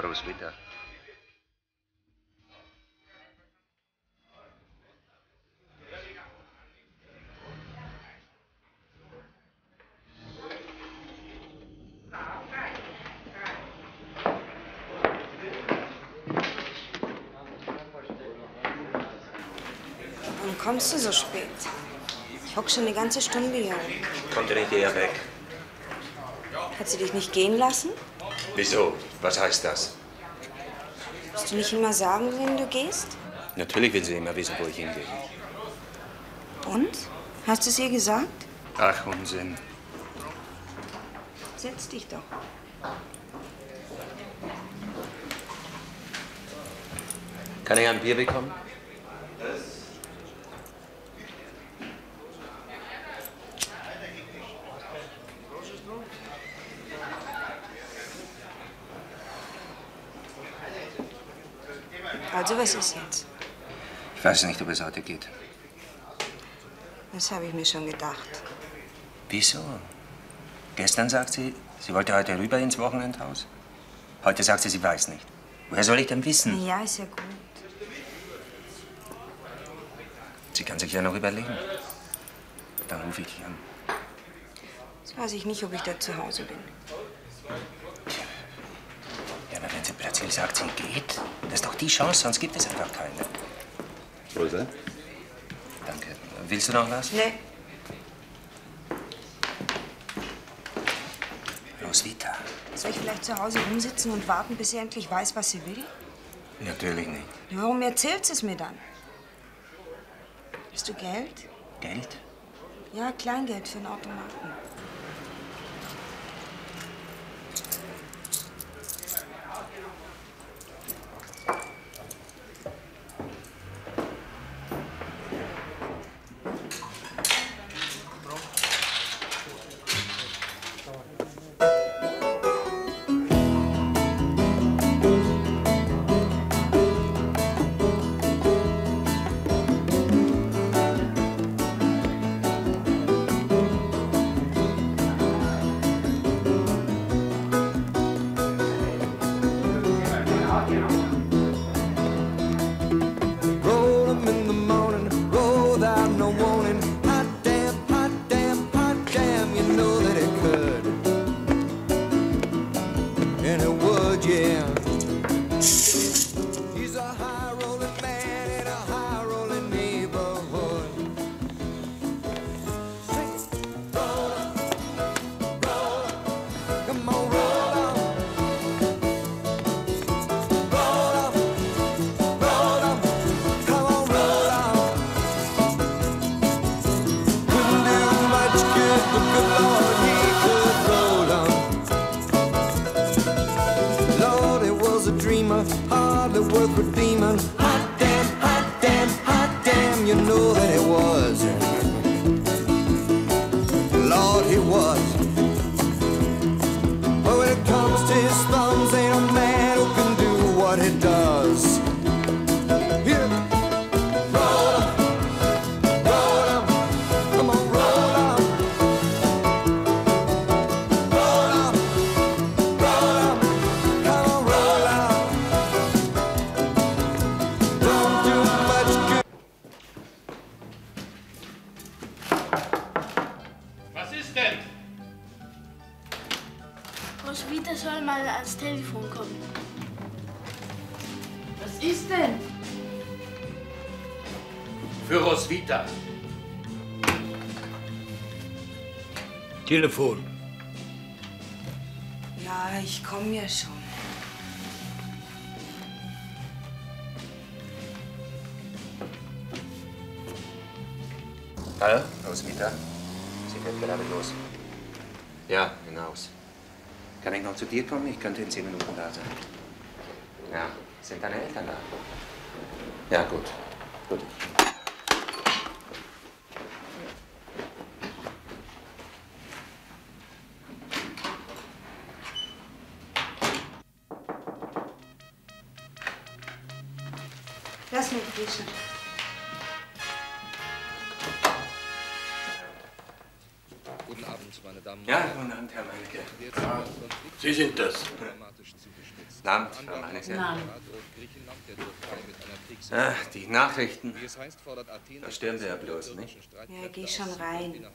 Roswitha. Warum kommst du so spät? Ich hock schon eine ganze Stunde hier rum. Konnte nicht eher weg. Hat sie dich nicht gehen lassen? Wieso? Was heißt das? Musst du nicht immer sagen, wenn du gehst? Natürlich will sie immer wissen, wo ich hingehe. Und? Hast du es ihr gesagt? Ach, Unsinn. Setz dich doch. Kann ich ein Bier bekommen? Also, was ist jetzt? Ich weiß nicht, ob es heute geht. Das habe ich mir schon gedacht. Wieso? Gestern sagt sie, sie wollte heute rüber ins Wochenendhaus. Heute sagt sie, sie weiß nicht. Woher soll ich denn wissen? Ja, ist ja gut. Sie kann sich ja noch überlegen. Dann rufe ich dich an. Jetzt weiß ich nicht, ob ich da zu Hause bin. Wenn sie plötzlich sagt, sie geht, das ist doch die Chance, sonst gibt es einfach keine. Rosa? Danke. Willst du noch was? Nee. Roswitha. Soll ich vielleicht zu Hause rumsitzen und warten, bis sie endlich weiß, was sie will? Natürlich nicht. Warum erzählst du es mir dann? Hast du Geld? Geld? Ja, Kleingeld für einen Automaten. Telefon. Ja, ich komme ja schon. Hallo, Roswitha. Sie fährt gerade los. Ja, hinaus. Kann ich noch zu dir kommen? Ich könnte in 10 Minuten da sein. Ja, sind deine Eltern da? Ja, gut. Gut. Guten Abend, meine Damen und Herren. Ja, guten Abend, Herr Meinecke. Sie sind das. Land, Frau Meinecke. Ach, die Nachrichten. Da stören Sie ja bloß, nicht? Ja, geh schon rein.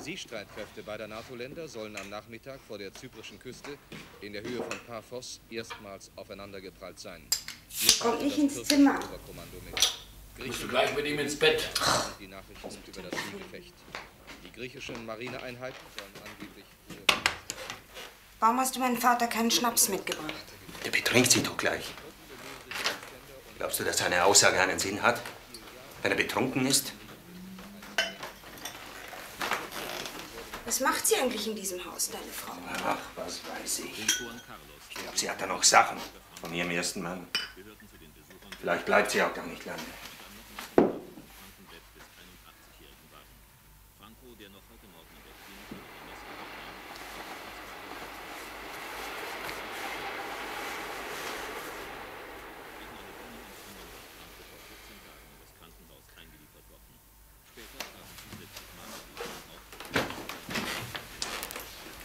Seestreitkräfte beider NATO-Länder sollen am Nachmittag vor der zyprischen Küste in der Höhe von Paphos erstmals aufeinandergeprallt sein. Komm nicht ins Zimmer. Kriegst du gleich mit ihm ins Bett. Die Nachrichten sind über das Seegefecht. Die griechischen Marineeinheiten sollen angeblich... Warum hast du meinem Vater keinen Schnaps mitgebracht? Der betrinkt sich doch gleich. Glaubst du, dass seine Aussage einen Sinn hat, wenn er betrunken ist? Was macht sie eigentlich in diesem Haus, deine Frau? Ach, was weiß ich. Ich glaube, sie hat da noch Sachen von ihrem ersten Mann. Vielleicht bleibt sie auch gar nicht lange.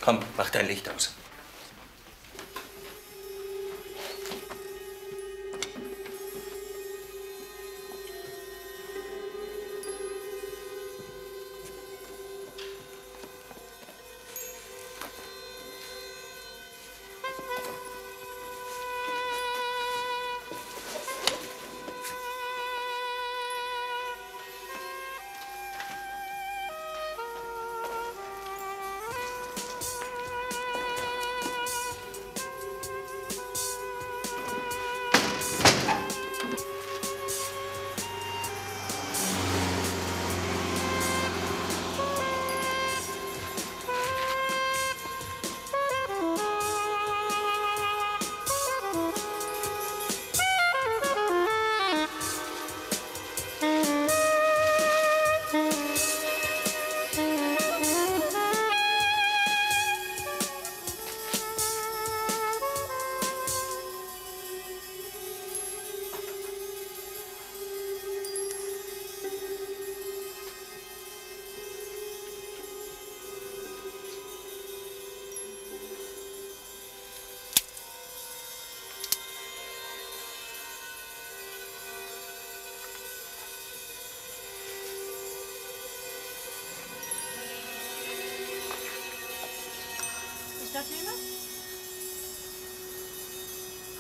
Komm, mach dein Licht aus.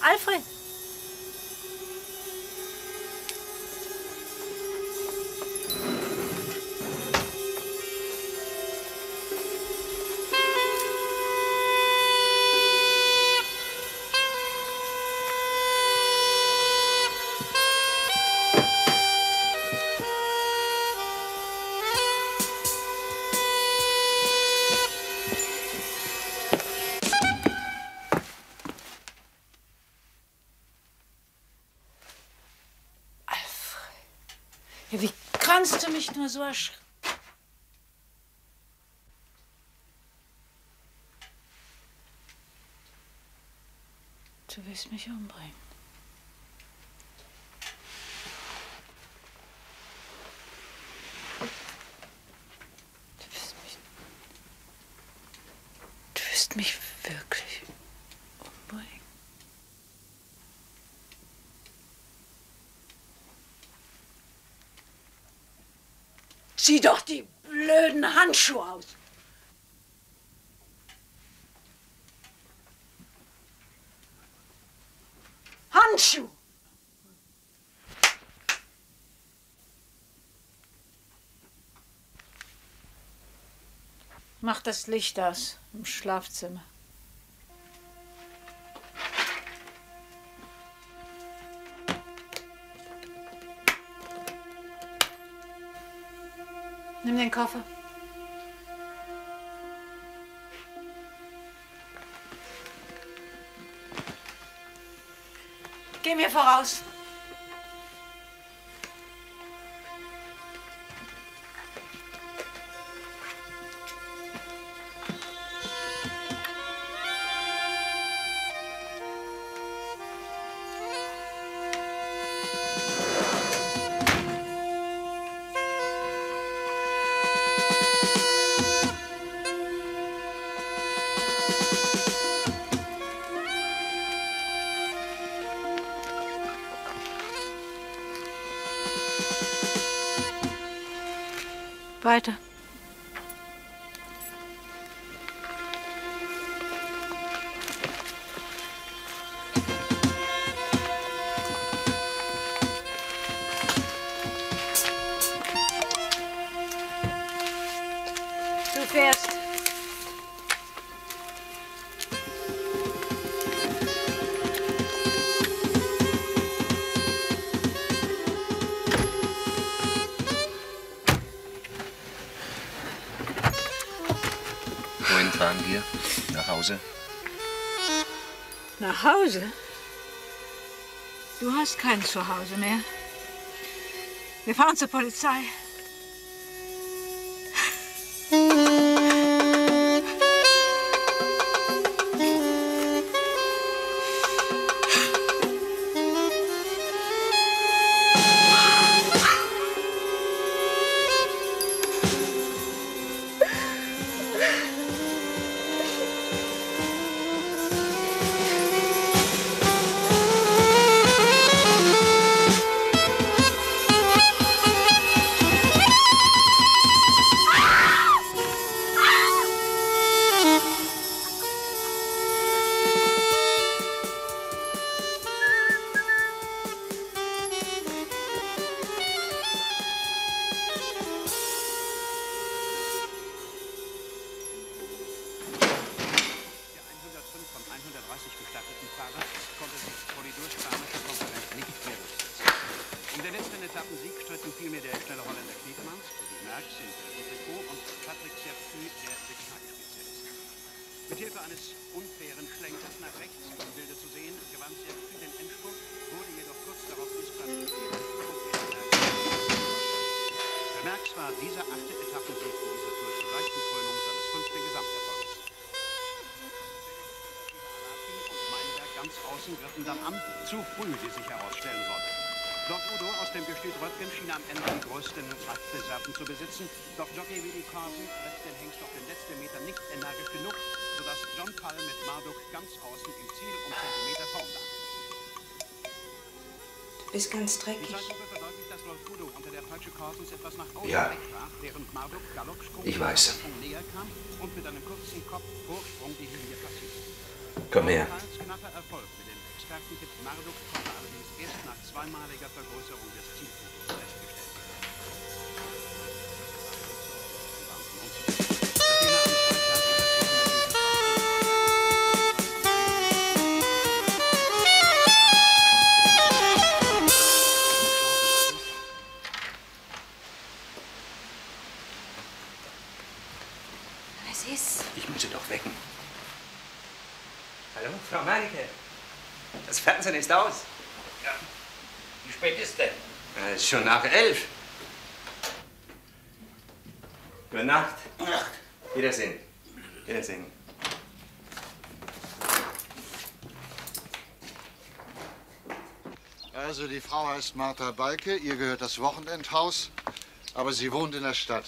Alfred! Kannst du mich nur so erschrecken? Du willst mich umbringen. Du willst mich wirklich umbringen. Sieh doch die blöden Handschuhe aus. Handschuhe! Mach das Licht aus im Schlafzimmer. Nimm den Koffer. Geh mir voraus. Weiter. Du fährst. Wohin fahren wir? Nach Hause? Nach Hause? Du hast kein Zuhause mehr. Wir fahren zur Polizei. Zu früh, die sich herausstellen sollte. Dort Udo aus dem Gestüt Röttgen schien am Ende die größten Kraftreserven zu besitzen, doch Jockey Willy Carson lässt den Hengst auf den letzten Meter nicht energisch genug, sodass John Pall mit Marduk ganz außen im Ziel um Zentimeter vorn lag. Du bist ganz dreckig. Ja, ich weiß. Komm her. Marduk konnte allerdings erst nach zweimaliger Vergrößerung des Zielpunktes festgestellt werden. Was ist? Ich muss sie doch wecken. Hallo, Frau Meinecke. Das Fernsehen ist aus. Ja. Wie spät ist denn? Es ist schon nach 11. Gute Nacht. Gute Nacht. Wiedersehen. Wiedersehen. Also die Frau heißt Martha Balke, ihr gehört das Wochenendhaus, aber sie wohnt in der Stadt.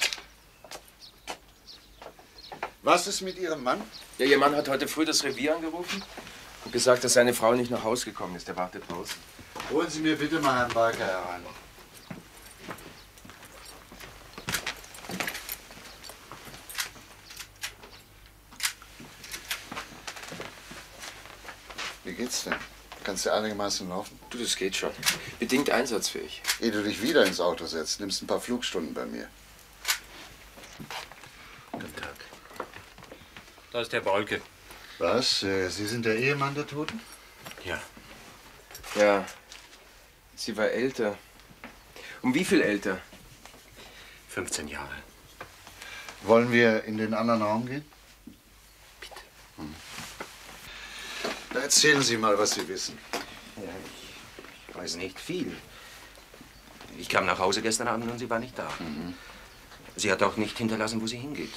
Was ist mit ihrem Mann? Ja, ihr Mann hat heute früh das Revier angerufen. Ich habe gesagt, dass seine Frau nicht nach Hause gekommen ist. Er wartet draußen. Holen Sie mir bitte mal Herrn Balke heran. Wie geht's denn? Kannst du einigermaßen laufen? Du, das geht schon. Bedingt einsatzfähig. Ehe du dich wieder ins Auto setzt, nimmst ein paar Flugstunden bei mir. Guten Tag. Da ist der Balke. Was? Sie sind der Ehemann der Toten? Ja. Ja, sie war älter. Um wie viel älter? 15 Jahre. Wollen wir in den anderen Raum gehen? Bitte. Hm. Da erzählen Sie mal, was Sie wissen. Ja, ich weiß nicht viel. Ich kam nach Hause gestern Abend und sie war nicht da. Mhm. Sie hat auch nicht hinterlassen, wo sie hingeht.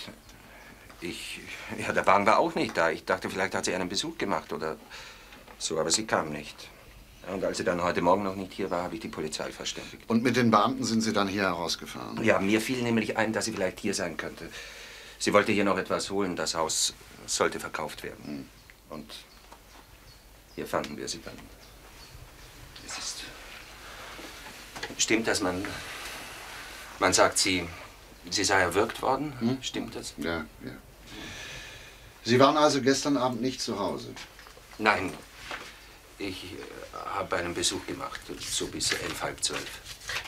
Ja, der Bahn war auch nicht da. Ich dachte, vielleicht hat sie einen Besuch gemacht oder so, aber sie kam nicht. Und als sie dann heute Morgen noch nicht hier war, habe ich die Polizei verständigt. Und mit den Beamten sind Sie dann hier herausgefahren? Ja, mir fiel nämlich ein, dass sie vielleicht hier sein könnte. Sie wollte hier noch etwas holen. Das Haus sollte verkauft werden. Und hier fanden wir sie dann. Es ist... Stimmt, dass man sagt, sie Sie sei erwürgt worden? Hm? Stimmt das? Ja, ja. Sie waren also gestern Abend nicht zu Hause? Nein. Ich habe einen Besuch gemacht, so bis 11, halb 12.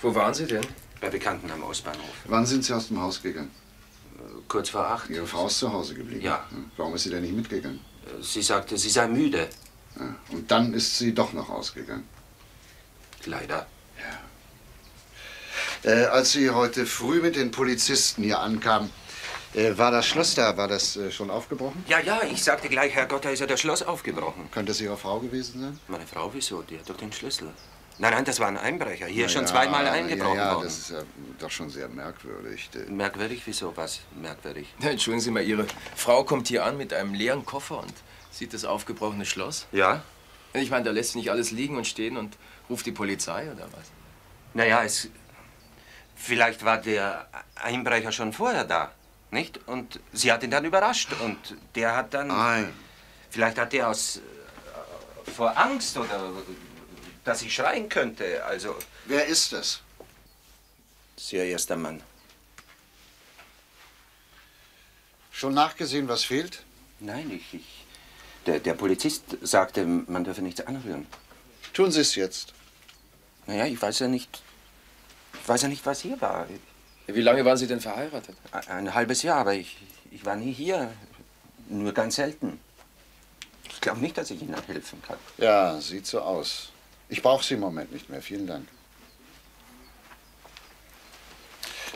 Wo waren Sie denn? Bei Bekannten am Ostbahnhof. Wann sind Sie aus dem Haus gegangen? Kurz vor 8. Ihre Frau ist zu Hause geblieben? Ja. Warum ist sie denn nicht mitgegangen? Sie sagte, sie sei müde. Ja. Und dann ist sie doch noch ausgegangen? Leider. Ja. Als Sie heute früh mit den Polizisten hier ankamen, war das Schloss da? War das schon aufgebrochen? Ja, ja, ich sagte gleich, Herr Gotter, ist ja das Schloss aufgebrochen. Könnte es Ihre Frau gewesen sein? Meine Frau, wieso? Die hat doch den Schlüssel. Nein, nein, das war ein Einbrecher. Hier ist schon zweimal eingebrochen worden. Ja, das ist ja doch schon sehr merkwürdig. Merkwürdig? Wieso? Was merkwürdig? Ja, entschuldigen Sie mal, Ihre Frau kommt hier an mit einem leeren Koffer und sieht das aufgebrochene Schloss. Ja. Ich meine, da lässt sie nicht alles liegen und stehen und ruft die Polizei oder was? Naja, vielleicht war der Einbrecher schon vorher da, nicht? Und sie hat ihn dann überrascht und der hat dann... Nein. Vielleicht hat der vor Angst oder... dass ich schreien könnte, also... Wer ist das? Sehr erster Mann. Schon nachgesehen, was fehlt? Nein, der Polizist sagte, man dürfe nichts anrühren. Tun Sie es jetzt. Naja, ich weiß ja nicht, was hier war. Wie lange waren Sie denn verheiratet? Ein halbes Jahr, aber ich war nie hier. Nur ganz selten. Ich glaube nicht, dass ich Ihnen helfen kann. Ja, sieht so aus. Ich brauche Sie im Moment nicht mehr. Vielen Dank.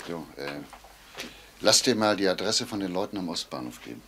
So, lass dir mal die Adresse von den Leuten am Ostbahnhof geben.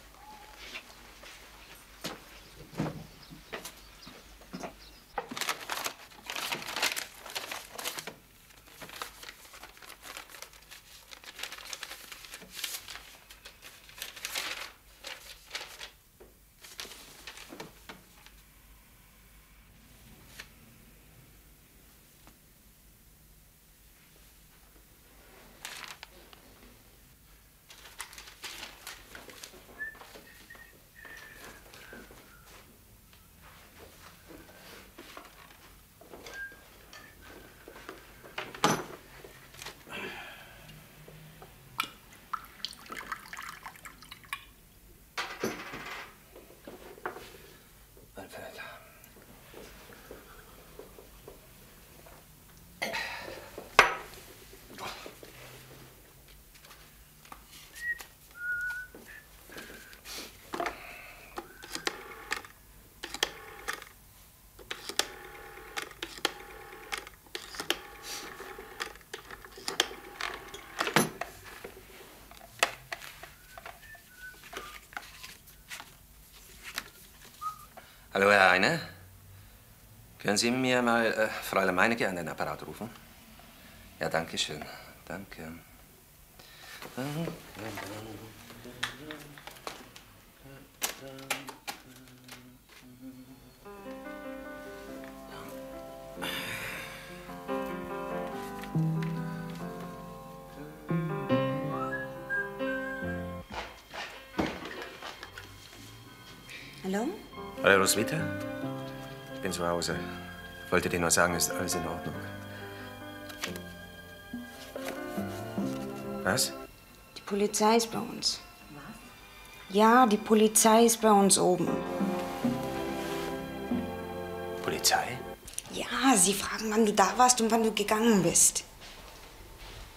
Hallo, Herr Heine. Können Sie mir mal Fräulein Meinecke an den Apparat rufen? Ja, danke schön. Danke. Hallo? Hallo, Roswitha. Ich bin zu Hause. Wollte dir nur sagen, ist alles in Ordnung. Was? Die Polizei ist bei uns. Was? Ja, die Polizei ist bei uns oben. Polizei? Ja, sie fragen, wann du da warst und wann du gegangen bist.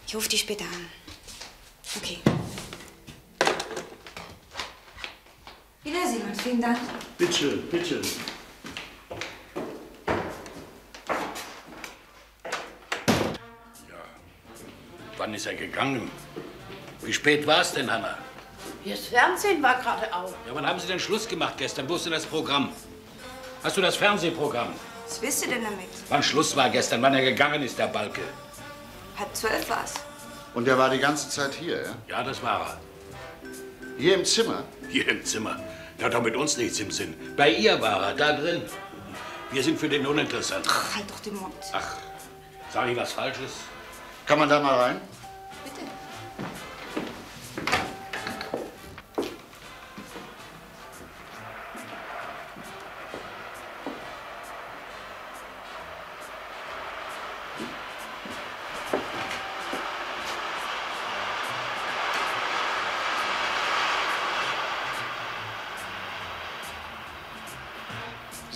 Ich rufe dich später an. Okay. Wiedersehen und vielen Dank. Bitte, bitte. Ja, wann ist er gegangen? Wie spät war es denn, Hanna? Das Fernsehen war gerade auf. Ja, wann haben Sie denn Schluss gemacht gestern? Wo ist denn das Programm? Hast du das Fernsehprogramm? Was willst du denn damit? Wann Schluss war gestern, wann er gegangen ist, der Balke? 11:30 war's. Und er war die ganze Zeit hier, ja? Ja, das war er. Hier im Zimmer? Hier im Zimmer. Er hat doch mit uns nichts im Sinn. Bei ihr war er, da drin. Wir sind für den uninteressant. Ach, halt doch den Mund. Ach, sag ich was Falsches? Kann man da mal rein? Bitte.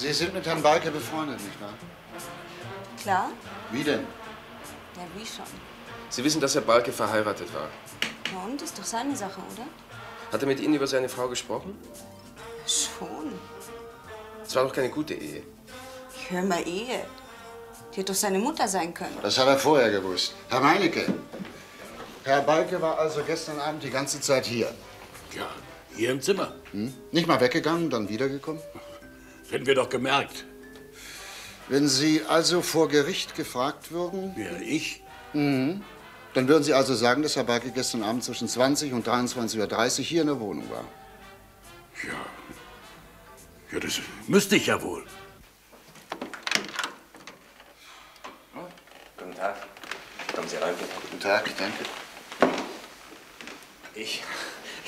Sie sind mit Herrn Balke befreundet, nicht wahr? Klar. Wie denn? Ja, wie schon. Sie wissen, dass Herr Balke verheiratet war. Na und? Ist doch seine Sache, oder? Hat er mit Ihnen über seine Frau gesprochen? Schon. Es war doch keine gute Ehe. Ich hör mal, Ehe. Die hätte doch seine Mutter sein können. Das hat er vorher gewusst. Herr Meinecke, Herr Balke war also gestern Abend die ganze Zeit hier. Ja, hier im Zimmer. Hm? Nicht mal weggegangen, dann wiedergekommen? Das hätten wir doch gemerkt. Wenn Sie also vor Gericht gefragt würden? Ja, ich? Mhm. Dann würden Sie also sagen, dass Herr Balke gestern Abend zwischen 20 und 23:30 Uhr hier in der Wohnung war? Ja. Ja, das müsste ich ja wohl. Guten Tag. Kommen Sie rein, bitte. Guten Tag, danke. Ich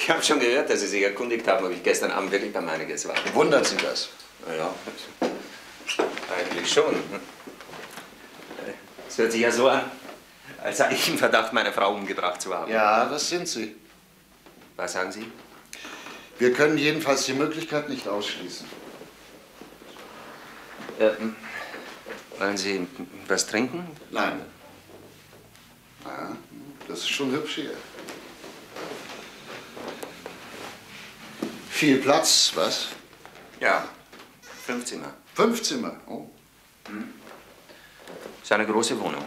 habe schon gehört, dass Sie sich erkundigt haben, ob ich gestern Abend wirklich bei Meinecke war. Wundert Sie das? Na ja, eigentlich schon. Es hört sich ja so an, als sei ich im Verdacht, meine Frau umgebracht zu haben. Ja, das sind Sie. Was sagen Sie? Wir können jedenfalls die Möglichkeit nicht ausschließen. Wollen Sie was trinken? Nein. Ja, das ist schon hübsch hier. Viel Platz, was? Ja, 5 Zimmer. 5 Zimmer? Oh. Hm. Ist eine große Wohnung.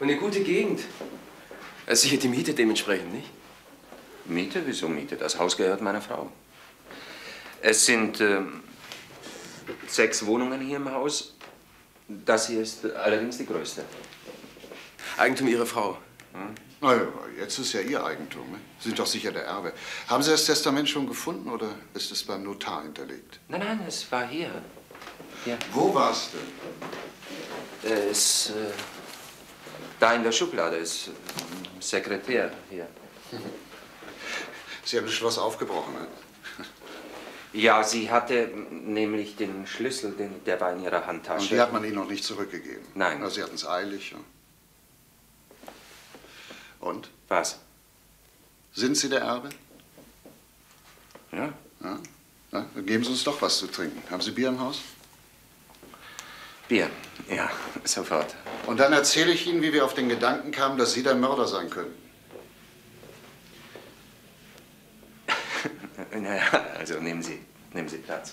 Und eine gute Gegend. Also sicher die Miete dementsprechend, nicht? Miete? Wieso Miete? Das Haus gehört meiner Frau. Es sind 6 Wohnungen hier im Haus. Das hier ist allerdings die größte. Eigentum Ihrer Frau. Hm? Na ja, jetzt ist ja Ihr Eigentum. Ne? Sie sind doch sicher der Erbe. Haben Sie das Testament schon gefunden oder ist es beim Notar hinterlegt? Nein, nein, es war hier. Ja. Wo war es denn? Es da in der Schublade ist Sekretär hier. Sie haben das Schloss aufgebrochen, ne? Ja, sie hatte nämlich den Schlüssel, der war in ihrer Handtasche. Und die hat man Ihnen noch nicht zurückgegeben? Nein. Also, Sie hatten es eilig. Und? Was? Sind Sie der Erbe? Ja. Ja? Na, dann geben Sie uns doch was zu trinken. Haben Sie Bier im Haus? Bier, ja, sofort. Und dann erzähle ich Ihnen, wie wir auf den Gedanken kamen, dass Sie der Mörder sein könnten. Naja, also nehmen Sie Platz.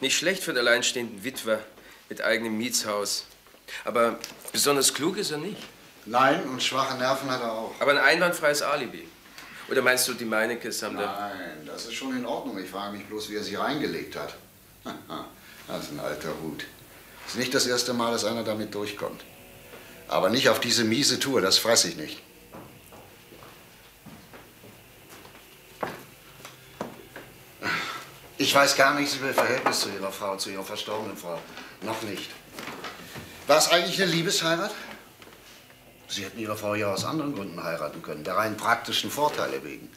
Nicht schlecht für einen alleinstehenden Witwer mit eigenem Mietshaus. Aber besonders klug ist er nicht. Nein, und schwache Nerven hat er auch. Aber ein einwandfreies Alibi. Oder meinst du, die Meinekes haben da... Nein, das ist schon in Ordnung. Ich frage mich bloß, wie er sie reingelegt hat. Das ist ein alter Hut. Das ist nicht das erste Mal, dass einer damit durchkommt. Aber nicht auf diese miese Tour, das fresse ich nicht. Ich weiß gar nichts über ihr Verhältnis zu Ihrer Frau, zu Ihrer verstorbenen Frau. Noch nicht. War es eigentlich eine Liebesheirat? Sie hätten Ihre Frau ja aus anderen Gründen heiraten können, der rein praktischen Vorteile wegen.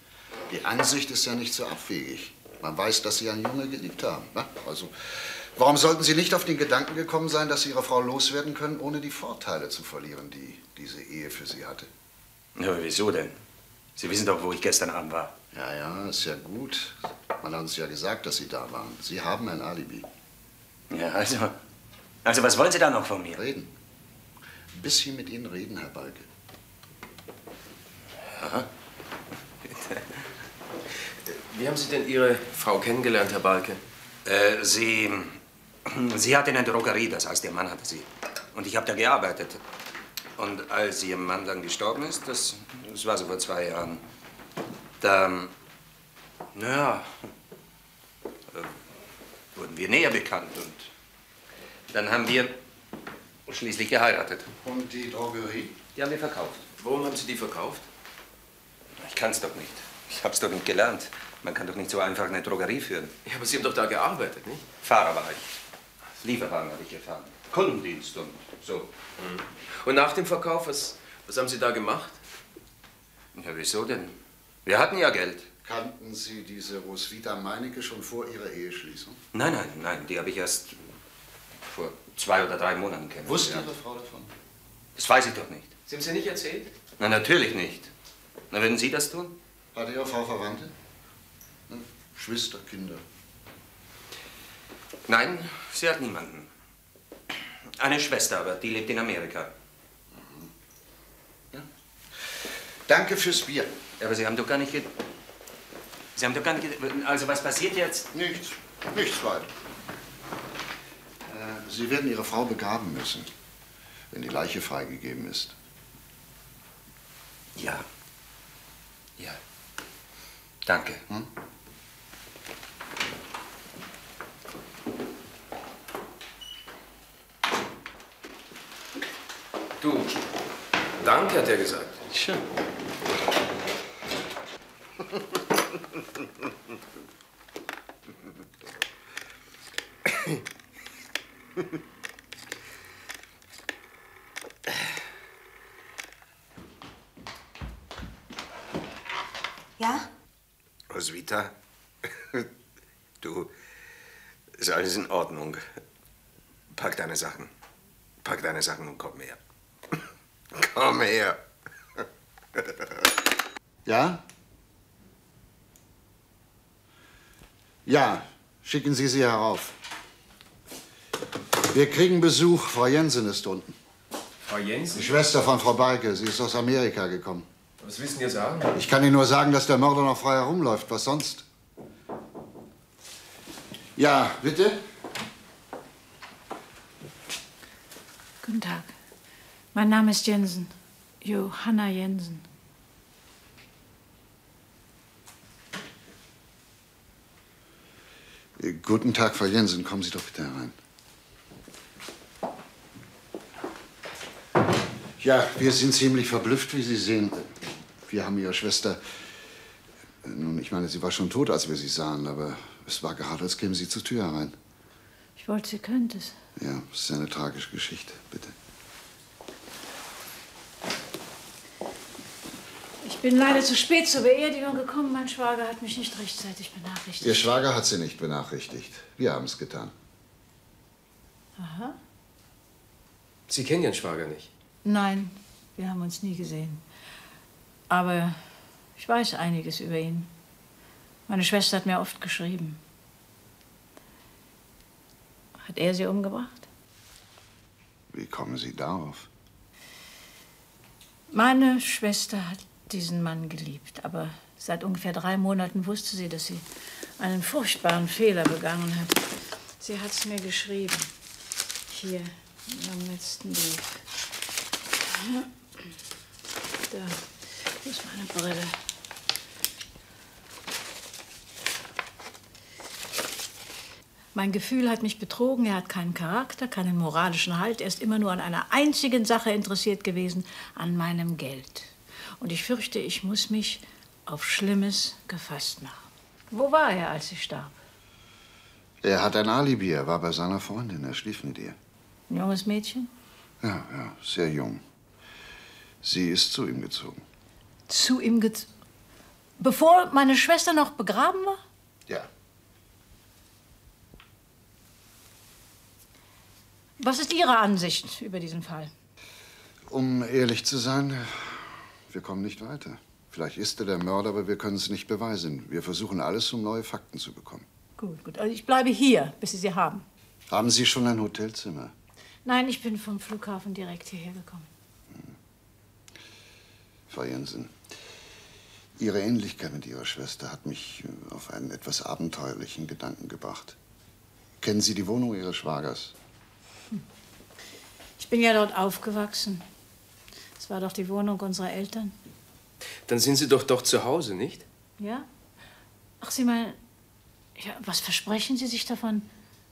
Die Ansicht ist ja nicht so abwegig. Man weiß, dass Sie einen Jungen geliebt haben. Ne? Also, warum sollten Sie nicht auf den Gedanken gekommen sein, dass Sie Ihre Frau loswerden können, ohne die Vorteile zu verlieren, die diese Ehe für Sie hatte? Ja, wieso denn? Sie wissen doch, wo ich gestern Abend war. Ja, ja, ist ja gut. Man hat uns ja gesagt, dass Sie da waren. Sie haben ein Alibi. Ja, also was wollen Sie da noch von mir? Reden. Ein bisschen mit Ihnen reden, Herr Balke. Ja, bitte. Wie haben Sie denn Ihre Frau kennengelernt, Herr Balke? Sie hatte eine Drogerie, das heißt, ihr Mann hatte sie. Und ich habe da gearbeitet. Und als ihr Mann dann gestorben ist, das war so vor 2 Jahren, dann, naja, wurden wir näher bekannt. Und dann haben wir schließlich geheiratet. Und die Drogerie? Die haben wir verkauft. Warum haben Sie die verkauft? Ich kann es doch nicht. Ich hab's doch nicht gelernt. Man kann doch nicht so einfach eine Drogerie führen. Ja, aber Sie haben doch da gearbeitet, nicht? Fahrer war ich. Lieferwagen habe ich gefahren. Kundendienst und so. Und nach dem Verkauf, was haben Sie da gemacht? Ja, wieso denn? Wir hatten ja Geld. Kannten Sie diese Roswitha Meinecke schon vor Ihrer Eheschließung? Nein, nein, nein. Die habe ich erst vor 2 oder 3 Monaten kennengelernt. Wusste Ihre Frau davon? Das weiß ich doch nicht. Sie haben es ja nicht erzählt? Na, natürlich nicht. Na, würden Sie das tun? Hatte Ihre Frau Verwandte? Hm? Schwester, Kinder? Nein, sie hat niemanden. Eine Schwester aber, die lebt in Amerika. Mhm. Ja. Danke fürs Bier. Aber Sie haben doch gar nicht... Sie haben doch gar nicht... Also, was passiert jetzt? Nichts. Nichts weiter. Sie werden Ihre Frau begraben müssen, wenn die Leiche freigegeben ist. Ja. Ja. Danke. Hm? Du, danke, hat er gesagt. Schön. Ja? Roswitha, du, ist alles in Ordnung. Pack deine Sachen und komm her. Komm her. Ja? Ja, schicken Sie sie herauf. Wir kriegen Besuch. Frau Jensen ist unten. Frau Jensen? Die Schwester von Frau Balke. Sie ist aus Amerika gekommen. Was wissen Sie sagen? Ich kann Ihnen nur sagen, dass der Mörder noch frei herumläuft. Was sonst? Ja, bitte. Guten Tag. Mein Name ist Jensen. Johanna Jensen. Guten Tag, Frau Jensen. Kommen Sie doch bitte herein. Ja, wir sind ziemlich verblüfft, wie Sie sehen. Wir haben Ihre Schwester... Nun, ich meine, sie war schon tot, als wir sie sahen, aber es war gerade, als käme sie zur Tür herein. Ich wollte, sie könnte es. Ja, es ist eine tragische Geschichte. Bitte. Ich bin leider zu spät zur Beerdigung gekommen. Mein Schwager hat mich nicht rechtzeitig benachrichtigt. Ihr Schwager hat Sie nicht benachrichtigt. Wir haben es getan. Aha. Sie kennen Ihren Schwager nicht? Nein, wir haben uns nie gesehen. Aber ich weiß einiges über ihn. Meine Schwester hat mir oft geschrieben. Hat er Sie umgebracht? Wie kommen Sie darauf? Meine Schwester hat diesen Mann geliebt, aber seit ungefähr 3 Monaten wusste sie, dass sie einen furchtbaren Fehler begangen hat. Sie hat es mir geschrieben, hier am letzten Brief. Da, das ist meine Brille. Mein Gefühl hat mich betrogen, er hat keinen Charakter, keinen moralischen Halt, er ist immer nur an einer einzigen Sache interessiert gewesen, an meinem Geld. Und ich fürchte, ich muss mich auf Schlimmes gefasst machen. Wo war er, als ich starb? Er hat ein Alibi. Er war bei seiner Freundin. Er schlief mit ihr. Ein junges Mädchen? Ja, ja, sehr jung. Sie ist zu ihm gezogen. Zu ihm gezogen? Bevor meine Schwester noch begraben war? Ja. Was ist Ihre Ansicht über diesen Fall? Um ehrlich zu sein... Wir kommen nicht weiter. Vielleicht ist er der Mörder, aber wir können es nicht beweisen. Wir versuchen alles, um neue Fakten zu bekommen. Gut, gut. Also ich bleibe hier, bis Sie sie haben. Haben Sie schon ein Hotelzimmer? Nein, ich bin vom Flughafen direkt hierher gekommen. Hm. Frau Jensen, Ihre Ähnlichkeit mit Ihrer Schwester hat mich auf einen etwas abenteuerlichen Gedanken gebracht. Kennen Sie die Wohnung Ihres Schwagers? Hm. Ich bin ja dort aufgewachsen. Das war doch die Wohnung unserer Eltern. Dann sind Sie doch zu Hause, nicht? Ja. Ach, Sie meinen, ja, was versprechen Sie sich davon?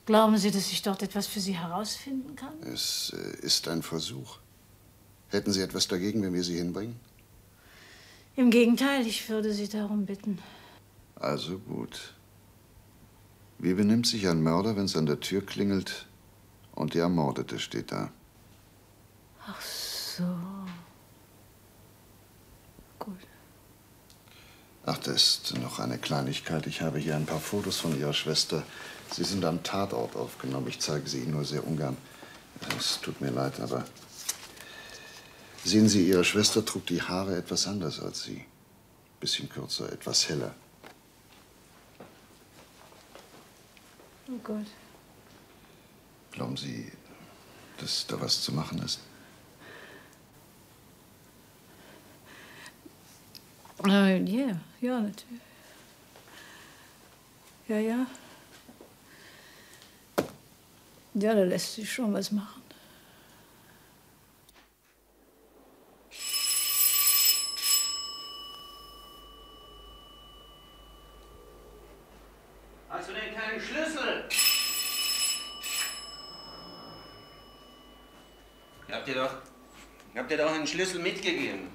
Glauben Sie, dass ich dort etwas für Sie herausfinden kann? Es ist ein Versuch. Hätten Sie etwas dagegen, wenn wir Sie hinbringen? Im Gegenteil, ich würde Sie darum bitten. Also gut. Wie benimmt sich ein Mörder, wenn es an der Tür klingelt und der Ermordete steht da? Ach so. Gut. Ach, da ist noch eine Kleinigkeit. Ich habe hier ein paar Fotos von Ihrer Schwester. Sie sind am Tatort aufgenommen. Ich zeige sie Ihnen nur sehr ungern. Es tut mir leid, aber Sehen Sie, Ihre Schwester trug die Haare etwas anders als Sie. Bisschen kürzer, etwas heller. Oh Gott. Glauben Sie, dass da was zu machen ist? Ja, natürlich. Ja. Ja, da lässt sich schon was machen. Hast du denn keinen Schlüssel? Ich hab dir doch einen Schlüssel mitgegeben.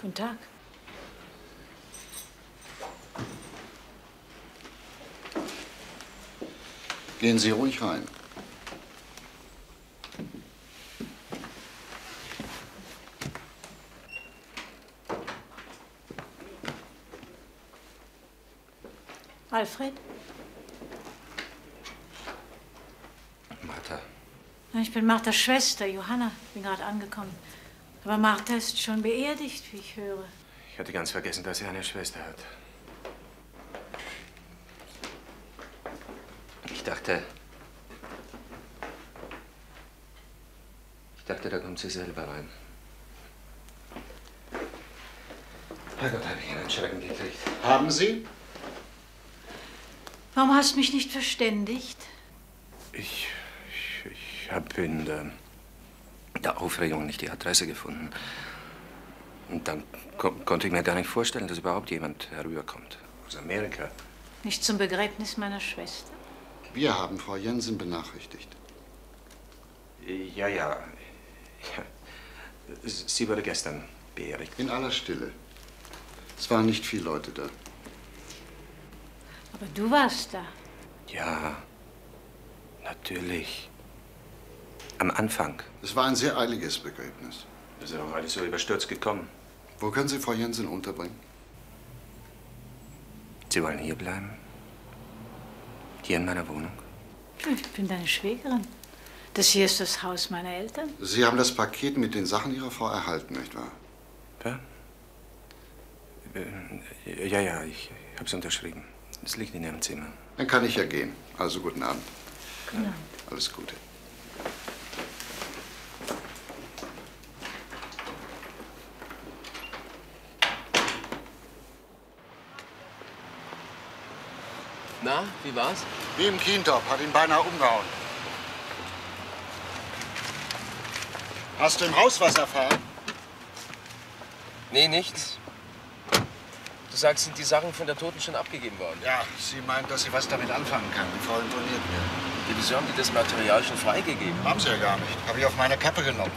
Guten Tag. Gehen Sie ruhig rein. Alfred? Martha. Ich bin Marthas Schwester, Johanna. Ich bin gerade angekommen. Aber Martha ist schon beerdigt, wie ich höre. Ich hatte ganz vergessen, dass sie eine Schwester hat. Ich dachte, da kommt sie selber rein. Herrgott, habe ich einen Schrecken gekriegt. Haben Sie? Warum hast du mich nicht verständigt? Ich habe in der Aufregung nicht die Adresse gefunden. Und dann konnte ich mir gar nicht vorstellen, dass überhaupt jemand herüberkommt. Aus Amerika. Nicht zum Begräbnis meiner Schwester? Wir haben Frau Jensen benachrichtigt. Ja. Sie wurde gestern beerdigt. In aller Stille. Es waren nicht viele Leute da. Aber du warst da. Ja, natürlich. Am Anfang. Es war ein sehr eiliges Begräbnis. Das ist auch alles so überstürzt gekommen. Wo können Sie Frau Jensen unterbringen? Sie wollen hier bleiben? Hier in meiner Wohnung? Ich bin deine Schwägerin. Das hier ist das Haus meiner Eltern. Sie haben das Paket mit den Sachen Ihrer Frau erhalten, nicht wahr? Ja. Ja, ich habe es unterschrieben. Es liegt in Ihrem Zimmer. Dann kann ich ja gehen. Also guten Abend. Guten Abend. Alles Gute. Na, wie war's? Wie im Kientop, hat ihn beinahe umgehauen. Hast du im Haus was erfahren? Nee, nichts. Du sagst, sind die Sachen von der Toten schon abgegeben worden? Ja, sie meint, dass sie was damit anfangen kann. Die Frau imponiert mir. Wieso haben die das Material schon freigegeben? Haben sie ja gar nicht. Habe ich auf meine Kappe genommen.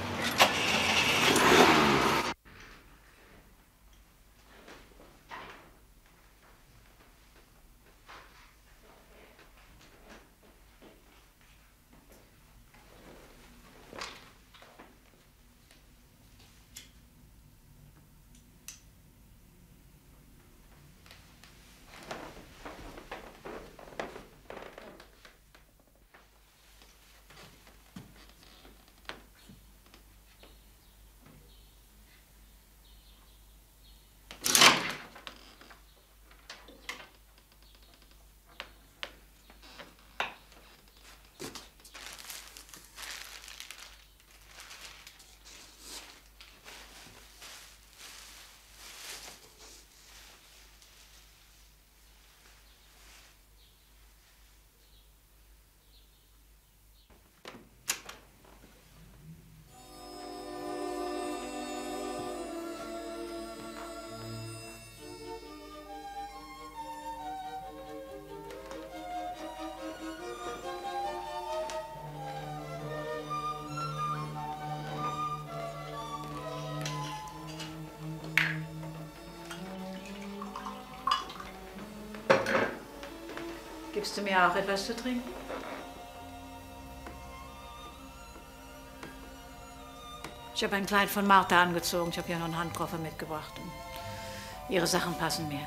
Gibst du mir auch etwas zu trinken? Ich habe ein Kleid von Martha angezogen. Ich habe ja noch einen Handkoffer mitgebracht. Ihre Sachen passen mir.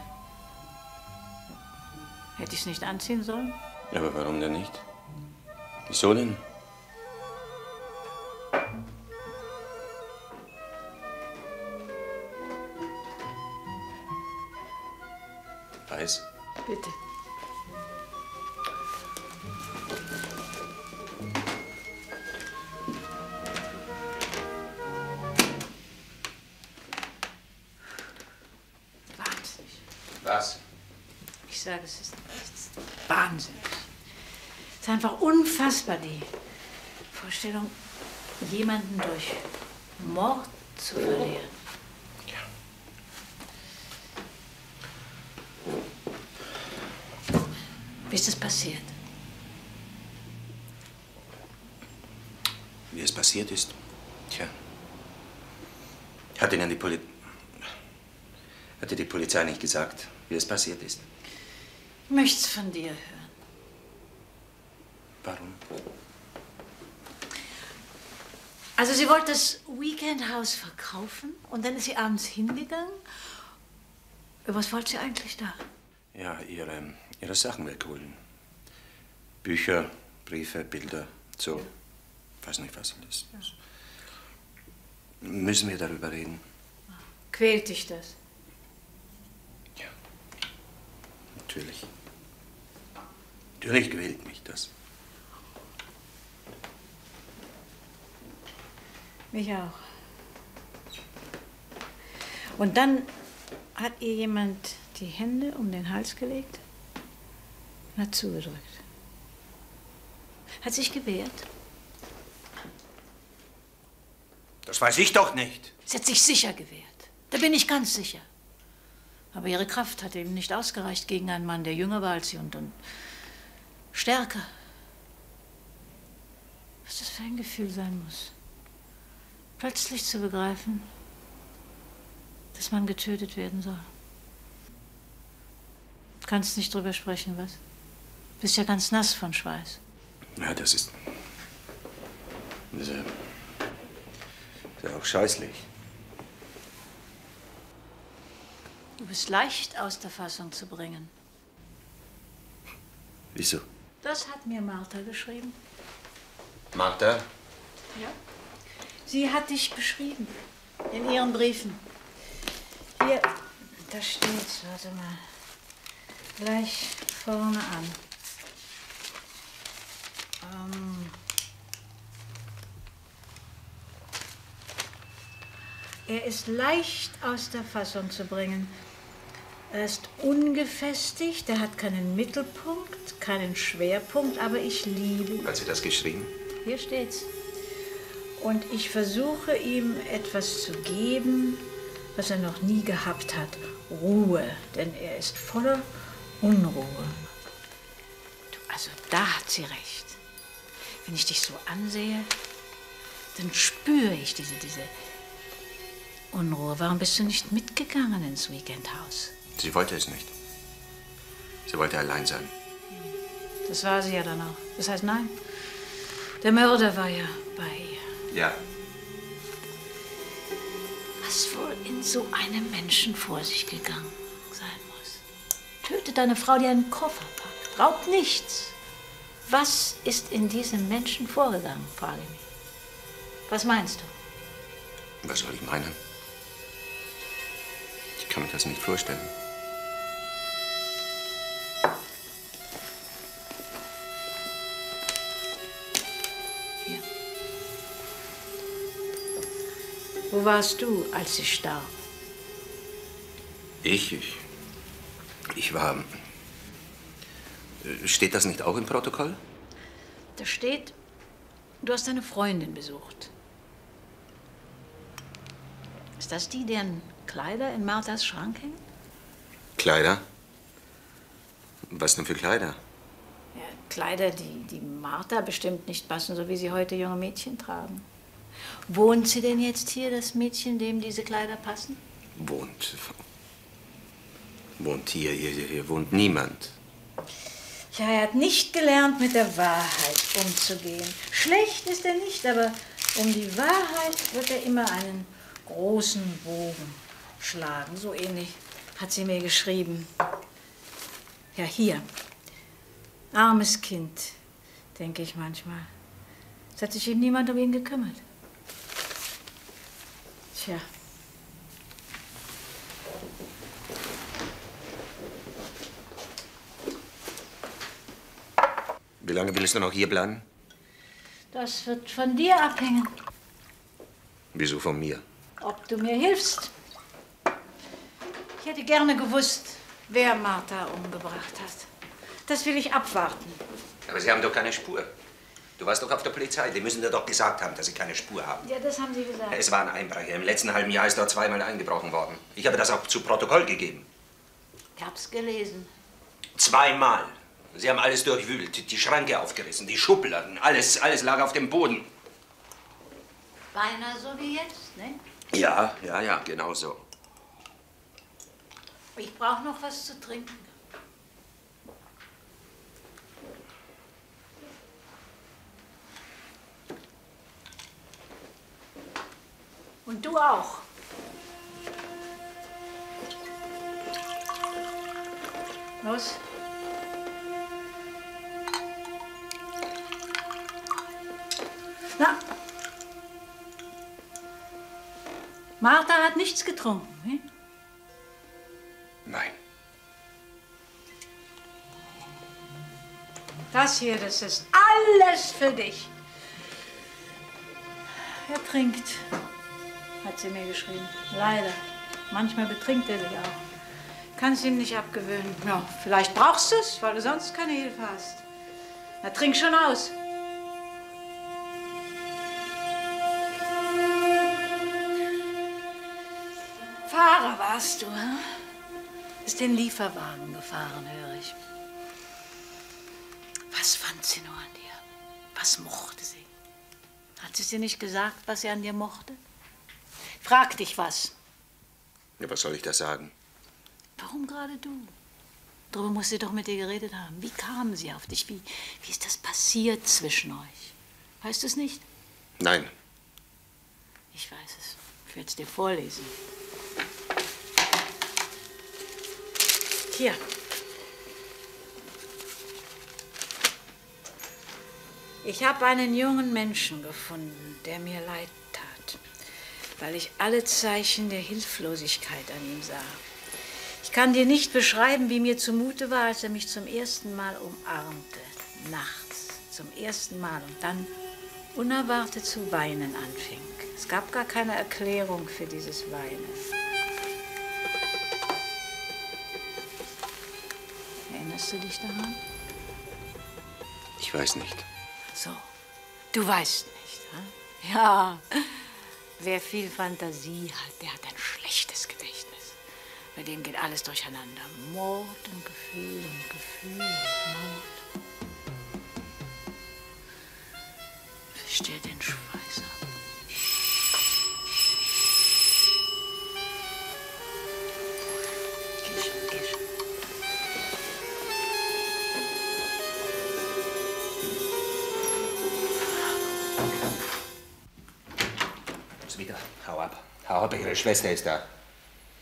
Hätte ich es nicht anziehen sollen? Ja, aber warum denn nicht? Wieso denn? Weiß? Bitte. Ich sage, es ist wahnsinnig. Es ist einfach unfassbar, die Vorstellung, jemanden durch Mord zu verlieren. Ja. Wie ist das passiert? Wie es passiert ist? Tja. Hatte die Polizei nicht gesagt, wie es passiert ist? Ich möchte es von dir hören. Warum? Also sie wollte das Weekendhaus verkaufen und dann ist sie abends hingegangen. Was wollte sie eigentlich da? Ja, ihre Sachen wegholen. Bücher, Briefe, Bilder, so. Ich weiß nicht, was alles. Ja. Müssen wir darüber reden? Quält dich das? Ja, natürlich. Natürlich quält mich das. Mich auch. Und dann hat ihr jemand die Hände um den Hals gelegt und hat zugedrückt. Hat sich gewehrt? Das weiß ich doch nicht. Sie hat sich sicher gewehrt. Da bin ich ganz sicher. Aber ihre Kraft hat eben nicht ausgereicht gegen einen Mann, der jünger war als sie und stärker. Was das für ein Gefühl sein muss, plötzlich zu begreifen, dass man getötet werden soll. Du kannst nicht drüber sprechen, was? Du bist ja ganz nass von Schweiß. Ja, das ist ja auch scheußlich. Du bist leicht aus der Fassung zu bringen. Wieso? Das hat mir Martha geschrieben. Martha? Ja. Sie hat dich beschrieben. In ihren Briefen. Hier, da steht's, warte mal. Gleich vorne an. Er ist leicht aus der Fassung zu bringen. Er ist ungefestigt, er hat keinen Mittelpunkt, keinen Schwerpunkt, aber ich liebe ihn. Hat sie das geschrieben? Hier steht's. Und ich versuche ihm etwas zu geben, was er noch nie gehabt hat. Ruhe, denn er ist voller Unruhe. Also da hat sie recht. Wenn ich dich so ansehe, dann spüre ich diese Unruhe. Warum bist du nicht mitgegangen ins Weekendhaus? Sie wollte es nicht. Sie wollte allein sein. Das war sie ja dann auch. Das heißt, nein. Der Mörder war ja bei ihr. Ja. Was wohl in so einem Menschen vor sich gegangen sein muss. Töte deine Frau, die einen Koffer packt. Raubt nichts. Was ist in diesem Menschen vorgegangen, frage ich mich. Was meinst du? Was soll ich meinen? Ich kann mir das nicht vorstellen. Hier. Wo warst du, als sie starb? Ich war... Steht das nicht auch im Protokoll? Da steht, du hast deine Freundin besucht. Ist das die, deren Kleider in Marthas Schrank hängen? Kleider? Was denn für Kleider? Ja, Kleider, die Martha bestimmt nicht passen, so wie sie heute junge Mädchen tragen. Wohnt sie denn jetzt hier, das Mädchen, dem diese Kleider passen? Wohnt hier wohnt niemand. Ja, er hat nicht gelernt, mit der Wahrheit umzugehen. Schlecht ist er nicht, aber um die Wahrheit wird er immer einen großen Bogen schlagen, so ähnlich hat sie mir geschrieben. Ja, hier. Armes Kind, denke ich manchmal. Es hat sich eben niemand um ihn gekümmert. Tja. Wie lange willst du noch hier bleiben? Das wird von dir abhängen. Wieso von mir? Ob du mir hilfst. Ich hätte gerne gewusst, wer Martha umgebracht hat. Das will ich abwarten. Aber Sie haben doch keine Spur. Du warst doch auf der Polizei. Die müssen dir doch gesagt haben, dass Sie keine Spur haben. Ja, das haben Sie gesagt. Es war ein Einbrecher. Im letzten halben Jahr ist dort zweimal eingebrochen worden. Ich habe das auch zu Protokoll gegeben. Ich hab's gelesen. Zweimal. Sie haben alles durchwühlt, die Schranke aufgerissen, die Schubladen, alles lag auf dem Boden. Beinahe so wie jetzt, ne? Ja, genau so. Ich brauche noch was zu trinken. Und du auch. Los. Na? Martha hat nichts getrunken, hm? Nein. Das hier, das ist alles für dich. Er trinkt, hat sie mir geschrieben. Leider. Manchmal betrinkt er sich auch. Kannst ihm nicht abgewöhnen. Ja, vielleicht brauchst du es, weil du sonst keine Hilfe hast. Na, trink schon aus. Fahrer warst du, hm? Ist den Lieferwagen gefahren, höre ich. Was fand sie nur an dir? Was mochte sie? Hat sie dir nicht gesagt, was sie an dir mochte? Frag dich was. Ja, was soll ich da sagen? Warum gerade du? Darüber muss sie doch mit dir geredet haben. Wie kam sie auf dich? Wie ist das passiert zwischen euch? Weißt du es nicht? Nein. Ich weiß es. Ich werde es dir vorlesen. Hier. Ich habe einen jungen Menschen gefunden, der mir leid tat, weil ich alle Zeichen der Hilflosigkeit an ihm sah. Ich kann dir nicht beschreiben, wie mir zumute war, als er mich zum ersten Mal umarmte, nachts, zum ersten Mal und dann unerwartet zu weinen anfing. Es gab gar keine Erklärung für dieses Weinen. Erinnerst du dich daran? Ich weiß nicht. So, du weißt nicht, hm? Ja, wer viel Fantasie hat, der hat ein schlechtes Gedächtnis. Bei dem geht alles durcheinander. Mord und Gefühl und Gefühl und Mord. Verstehe den Schweiß ab. Hau ab, Ihre Schwester ist da.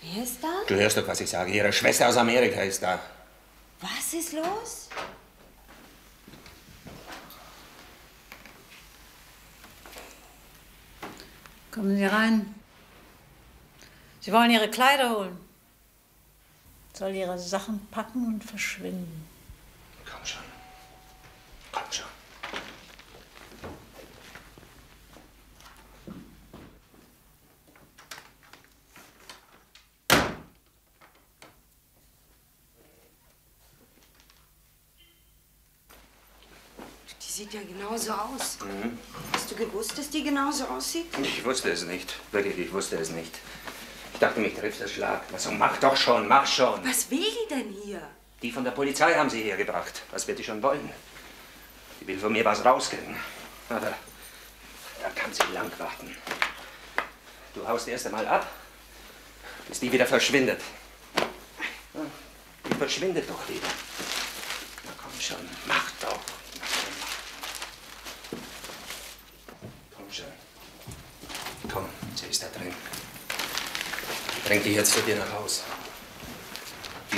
Wer ist da? Du hörst doch, was ich sage. Ihre Schwester aus Amerika ist da. Was ist los? Kommen Sie rein. Sie wollen Ihre Kleider holen. Soll Ihre Sachen packen und verschwinden. Komm schon. Komm schon. Sieht ja genauso aus. Mhm. Hast du gewusst, dass die genauso aussieht? Ich wusste es nicht. Wirklich, ich wusste es nicht. Ich dachte, mich trifft der Schlag. Also mach doch schon, mach schon. Was will die denn hier? Die von der Polizei haben sie hergebracht. Was wird die schon wollen? Die will von mir was rauskriegen. Aber da kann sie lang warten. Du haust erst einmal ab, bis die wieder verschwindet. Die verschwindet doch wieder. Na komm schon, mach doch. Komm, sie ist da drin. Bring die jetzt zu dir nach Hause.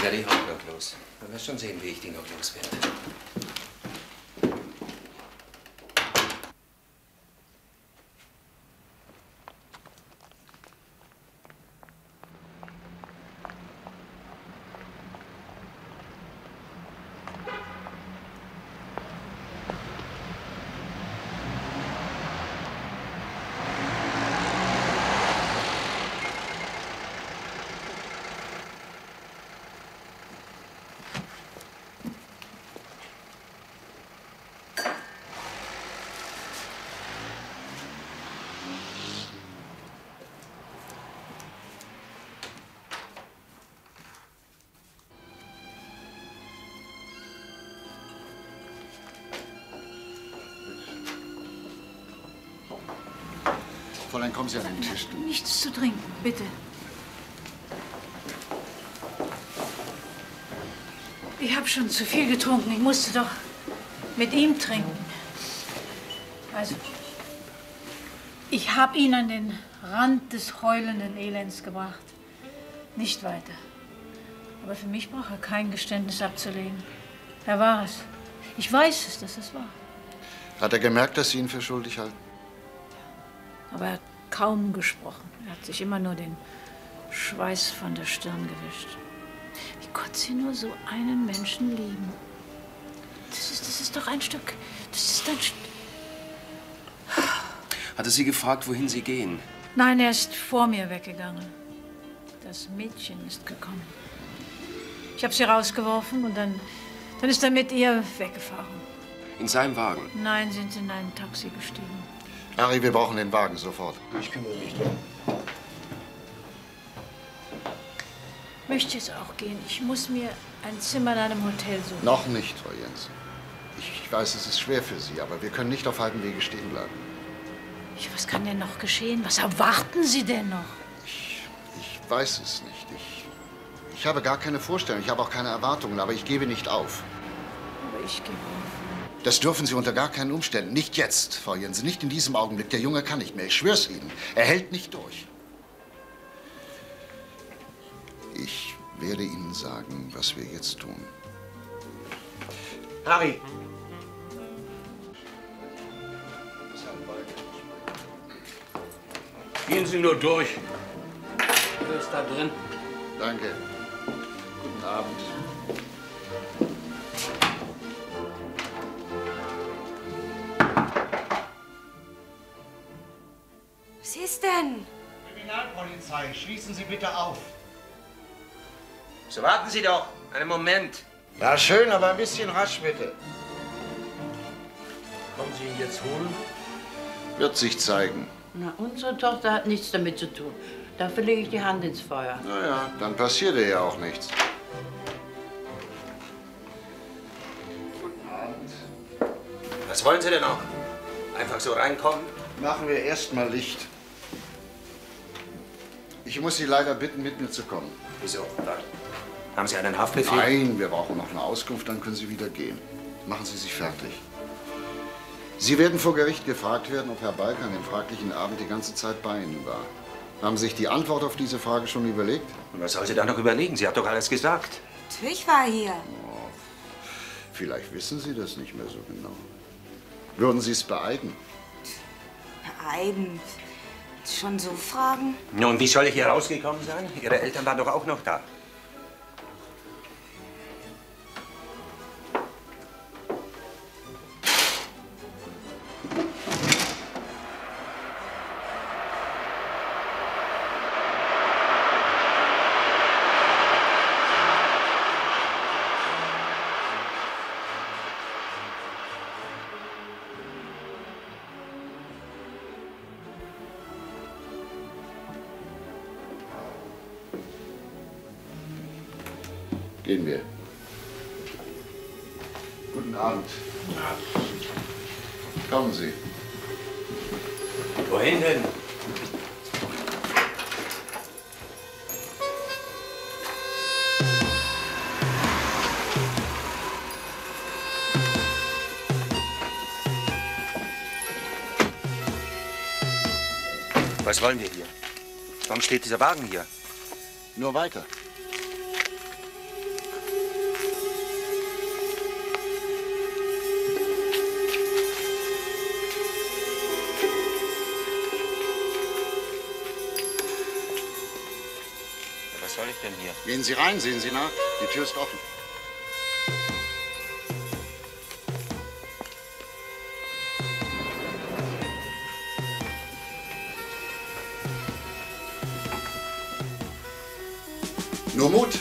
ja die Haut noch los. Du wirst schon sehen, wie ich die noch loswerde. Fräulein, kommen Sie an den Tisch. Nichts zu trinken, bitte. Ich habe schon zu viel getrunken. Ich musste doch mit ihm trinken. Also, ich habe ihn an den Rand des heulenden Elends gebracht. Nicht weiter. Aber für mich braucht er kein Geständnis abzulegen. Er war es. Ich weiß es, dass es war. Hat er gemerkt, dass Sie ihn für schuldig halten? Aber er hat kaum gesprochen. Er hat sich immer nur den Schweiß von der Stirn gewischt. Wie konnte sie nur so einen Menschen lieben? Das ist doch ein Stück. Hatte sie gefragt, wohin Sie gehen? Nein, er ist vor mir weggegangen. Das Mädchen ist gekommen. Ich habe sie rausgeworfen und dann ist er mit ihr weggefahren. In seinem Wagen? Nein, sind sie in ein Taxi gestiegen. Harry, wir brauchen den Wagen sofort. Ich kümmere mich drum. Ich möchte jetzt auch gehen. Ich muss mir ein Zimmer in einem Hotel suchen. Noch nicht, Frau Jensen. Ich weiß, es ist schwer für Sie, aber wir können nicht auf halbem Wege stehen bleiben. Was kann denn noch geschehen? Was erwarten Sie denn noch? Ich weiß es nicht. Ich habe gar keine Vorstellung. Ich habe auch keine Erwartungen, aber ich gebe nicht auf. Aber ich gebe auf. Das dürfen Sie unter gar keinen Umständen. Nicht jetzt, Frau Jensen, nicht in diesem Augenblick. Der Junge kann nicht mehr, ich schwör's Ihnen. Er hält nicht durch. Ich werde Ihnen sagen, was wir jetzt tun. Harry! Gehen Sie nur durch. Wer ist da drin? Danke. Guten Abend. Was ist denn? Kriminalpolizei, schließen Sie bitte auf. So warten Sie doch. Einen Moment. Na schön, aber ein bisschen rasch, bitte. Kommen Sie ihn jetzt holen? Wird sich zeigen. Na, unsere Tochter hat nichts damit zu tun. Dafür lege ich die Hand ins Feuer. Na ja, dann passiert ihr ja auch nichts. Guten Abend. Was wollen Sie denn auch? Einfach so reinkommen? Machen wir erstmal Licht. Ich muss Sie leider bitten, mit mir zu kommen. Wieso? Haben Sie einen Haftbefehl? Nein, wir brauchen noch eine Auskunft, dann können Sie wieder gehen. Machen Sie sich fertig. Sie werden vor Gericht gefragt werden, ob Herr Balke an dem fraglichen Abend die ganze Zeit bei Ihnen war. Haben Sie sich die Antwort auf diese Frage schon überlegt? Und was soll sie da noch überlegen? Sie hat doch alles gesagt. Natürlich war er hier. Oh, vielleicht wissen Sie das nicht mehr so genau. Würden Sie es beeiden? Beeiden? Schon so Fragen? Nun, wie soll ich hier rausgekommen sein? Ihre Eltern waren doch auch noch da. Gehen wir. Guten Abend. Kommen Sie. Wohin denn? Was wollen wir hier? Warum steht dieser Wagen hier? Nur weiter. Gehen Sie rein, sehen Sie nach. Die Tür ist offen. Nur Mut.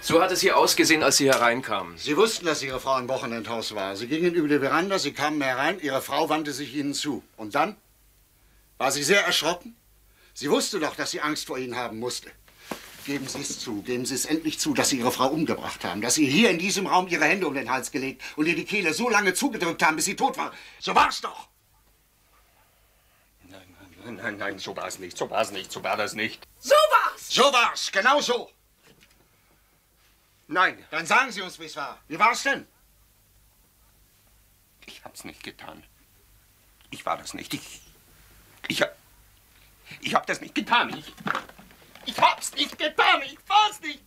So hat es hier ausgesehen, als Sie hereinkamen. Sie wussten, dass Ihre Frau im Wochenendhaus war. Sie gingen über die Veranda, Sie kamen herein, Ihre Frau wandte sich Ihnen zu. Und dann war sie sehr erschrocken. Sie wusste doch, dass sie Angst vor Ihnen haben musste. Geben Sie es zu, geben Sie es endlich zu, dass Sie Ihre Frau umgebracht haben, dass Sie hier in diesem Raum Ihre Hände um den Hals gelegt und ihr die Kehle so lange zugedrückt haben, bis sie tot war. So war's doch! Nein, nein, nein, nein, nein, so war's nicht, so war's nicht, so war das nicht. So war's! So war's, genau so! Nein. Dann sagen Sie uns, wie es war. Wie war's denn? Ich hab's nicht getan. Ich war das nicht. Ich hab das nicht getan. Ich hab's nicht getan, ich war's nicht.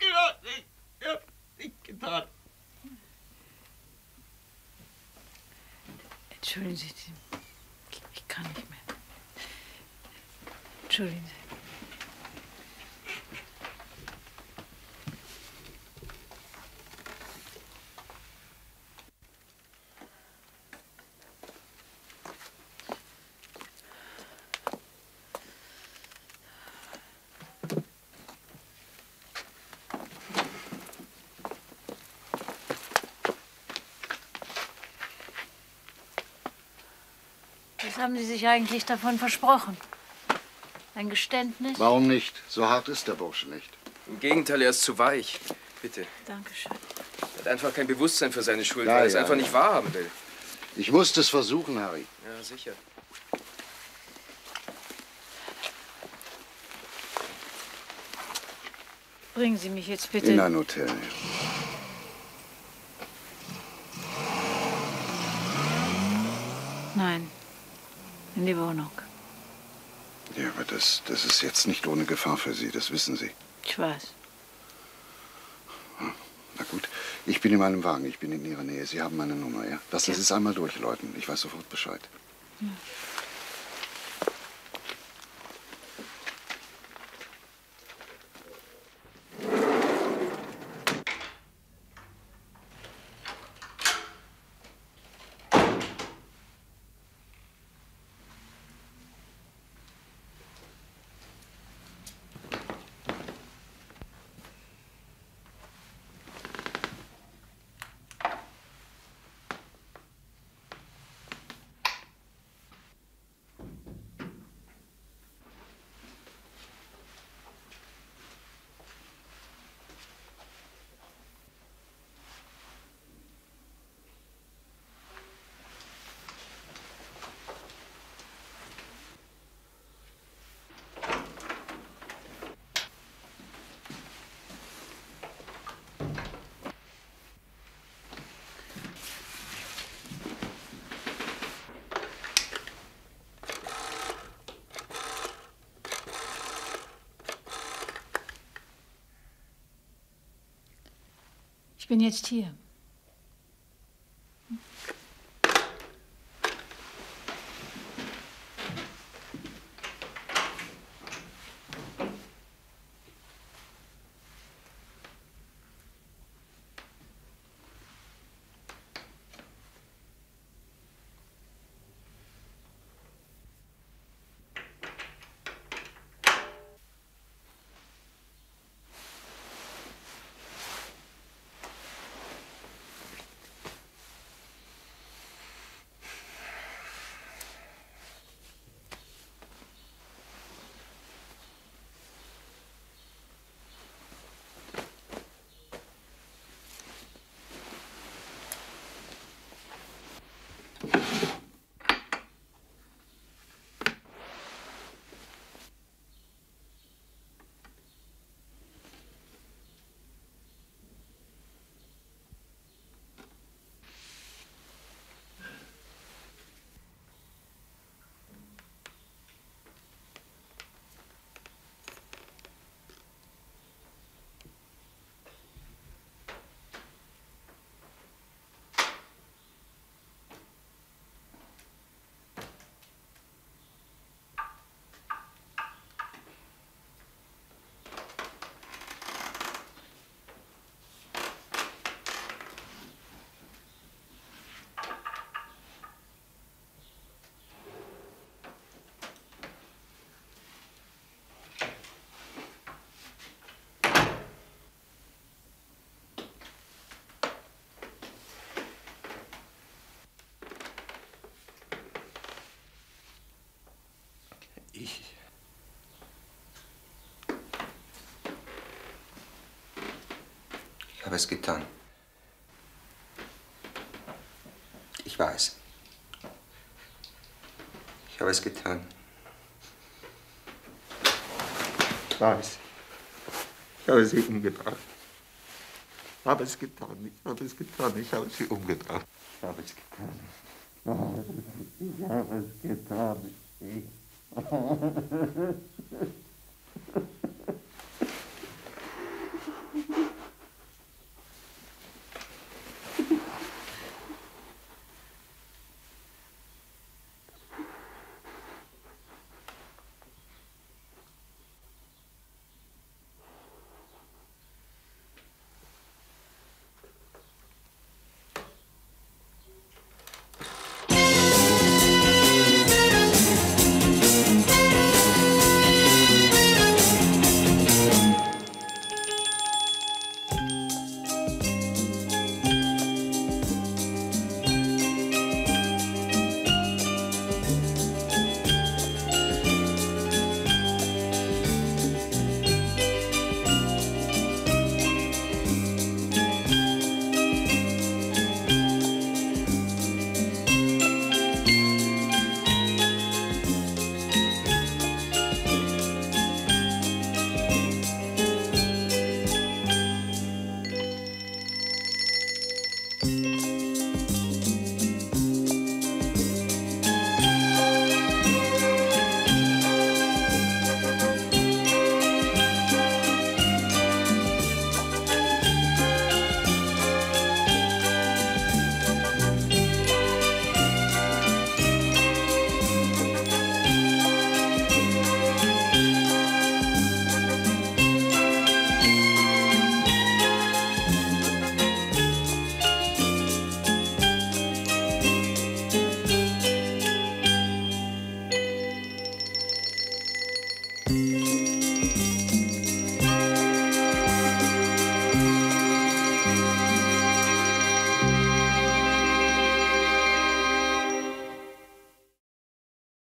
Ich hab's nicht getan. Entschuldigen Sie, ich kann nicht mehr. Entschuldigen Sie. Haben Sie sich eigentlich davon versprochen? Ein Geständnis? Warum nicht? So hart ist der Bursche nicht. Im Gegenteil, er ist zu weich. Bitte. Dankeschön. Er hat einfach kein Bewusstsein für seine Schuld, weil er es einfach nicht wahrhaben will. Ich musste es versuchen, Harry. Ja, sicher. Bringen Sie mich jetzt bitte... in ein Hotel. Nein. In die Wohnung. Ja, aber das ist jetzt nicht ohne Gefahr für Sie, das wissen Sie. Ich weiß. Na gut, ich bin in meinem Wagen, ich bin in Ihrer Nähe. Sie haben meine Nummer, ja? Lassen Sie es einmal durchläuten, ich weiß sofort Bescheid. Ja. Ich bin jetzt hier. Ich... Ich habe es getan. Ich war es. Ich habe es getan. Ich war es. Ich habe sie umgebracht. Ich habe es getan. Ich habe es getan. Ich habe sie umgebracht. Ich habe es getan. Ich habe es getan.